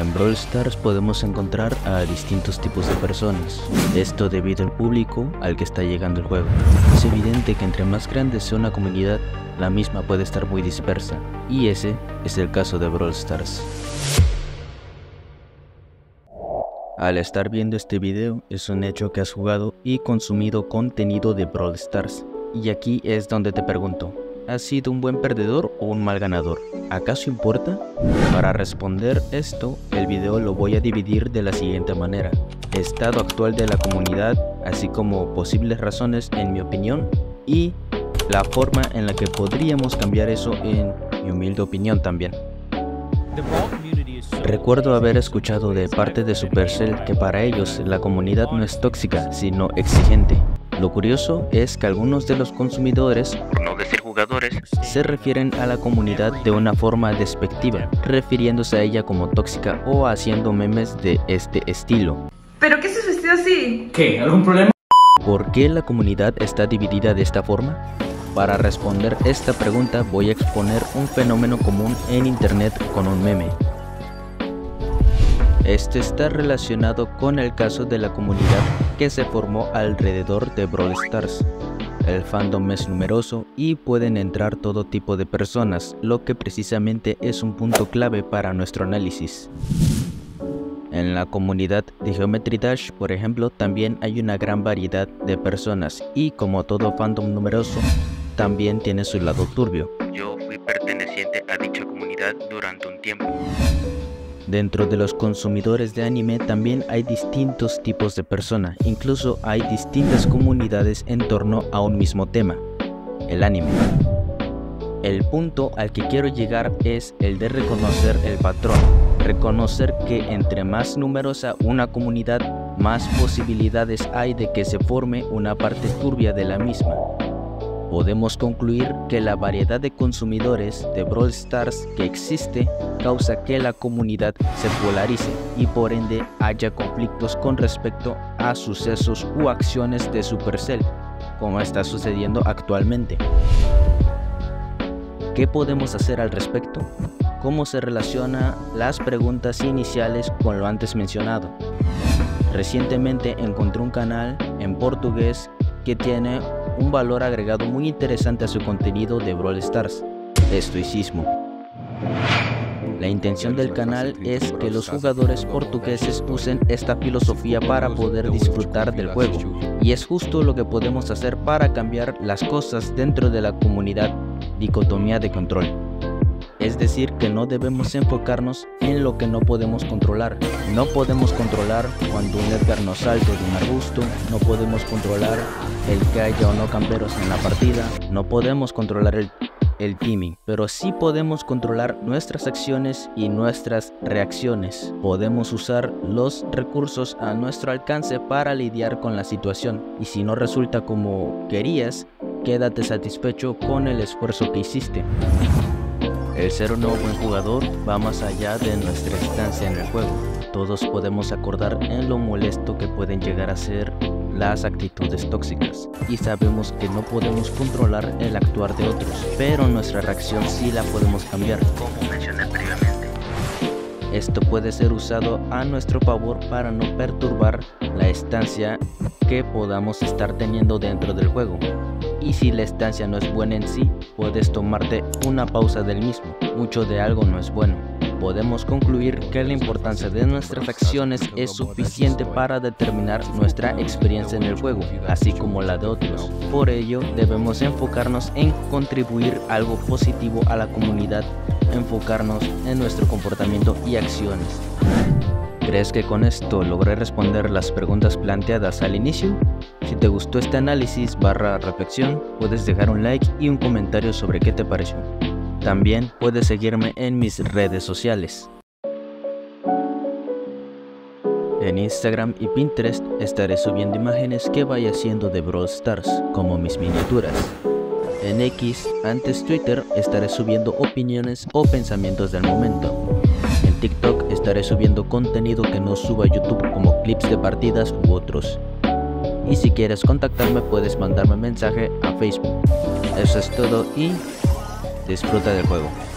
En Brawl Stars podemos encontrar a distintos tipos de personas, esto debido al público al que está llegando el juego. Es evidente que entre más grande sea una comunidad, la misma puede estar muy dispersa, y ese es el caso de Brawl Stars. Al estar viendo este video, es un hecho que has jugado y consumido contenido de Brawl Stars, y aquí es donde te pregunto, ¿has sido un buen perdedor o un mal ganador? ¿Acaso importa? Para responder esto, el video lo voy a dividir de la siguiente manera: estado actual de la comunidad, así como posibles razones en mi opinión, y la forma en la que podríamos cambiar eso en mi humilde opinión también. Recuerdo haber escuchado de parte de Supercell que para ellos la comunidad no es tóxica, sino exigente. Lo curioso es que algunos de los consumidores, por no decir jugadores, se refieren a la comunidad de una forma despectiva, refiriéndose a ella como tóxica o haciendo memes de este estilo. ¿Pero qué se vestido así? ¿Qué? ¿Algún problema? ¿Por qué la comunidad está dividida de esta forma? Para responder esta pregunta voy a exponer un fenómeno común en internet con un meme. Este está relacionado con el caso de la comunidad que se formó alrededor de Brawl Stars. El fandom es numeroso y pueden entrar todo tipo de personas, lo que precisamente es un punto clave para nuestro análisis. En la comunidad de Geometry Dash, por ejemplo, también hay una gran variedad de personas y, como todo fandom numeroso, también tiene su lado turbio. Yo fui perteneciente a dicha comunidad durante un tiempo. Dentro de los consumidores de anime también hay distintos tipos de personas, incluso hay distintas comunidades en torno a un mismo tema, el anime. El punto al que quiero llegar es el de reconocer el patrón, reconocer que entre más numerosa una comunidad, más posibilidades hay de que se forme una parte turbia de la misma. Podemos concluir que la variedad de consumidores de Brawl Stars que existe causa que la comunidad se polarice y por ende haya conflictos con respecto a sucesos u acciones de Supercell, como está sucediendo actualmente. ¿Qué podemos hacer al respecto? ¿Cómo se relaciona las preguntas iniciales con lo antes mencionado? Recientemente encontré un canal en portugués que tiene un valor agregado muy interesante a su contenido de Brawl Stars: estoicismo. La intención del canal es que los jugadores portugueses usen esta filosofía para poder disfrutar del juego, y es justo lo que podemos hacer para cambiar las cosas dentro de la comunidad: dicotomía de control. Es decir, que no debemos enfocarnos en lo que no podemos controlar. No podemos controlar cuando un Edgar nos salte de un arbusto, no podemos controlar el que haya o no camperos en la partida, no podemos controlar el timing, pero sí podemos controlar nuestras acciones y nuestras reacciones. Podemos usar los recursos a nuestro alcance para lidiar con la situación, y si no resulta como querías, quédate satisfecho con el esfuerzo que hiciste. El ser un buen jugador va más allá de nuestra estancia en el juego. Todos podemos acordar en lo molesto que pueden llegar a ser las actitudes tóxicas, y sabemos que no podemos controlar el actuar de otros, pero nuestra reacción sí la podemos cambiar, como mencioné previamente. Esto puede ser usado a nuestro favor para no perturbar la estancia que podamos estar teniendo dentro del juego. Y si la estancia no es buena en sí, puedes tomarte una pausa del mismo. Mucho de algo no es bueno. Podemos concluir que la importancia de nuestras acciones es suficiente para determinar nuestra experiencia en el juego, así como la de otros. Por ello, debemos enfocarnos en contribuir algo positivo a la comunidad, enfocarnos en nuestro comportamiento y acciones. ¿Crees que con esto logré responder las preguntas planteadas al inicio? Si te gustó este análisis / reflexión, puedes dejar un like y un comentario sobre qué te pareció. También puedes seguirme en mis redes sociales. En Instagram y Pinterest estaré subiendo imágenes que vaya haciendo de Brawl Stars, como mis miniaturas. En X, antes Twitter, estaré subiendo opiniones o pensamientos del momento. TikTok estaré subiendo contenido que no suba a YouTube, como clips de partidas u otros. Y si quieres contactarme, puedes mandarme mensaje a Facebook. Eso es todo y disfruta del juego.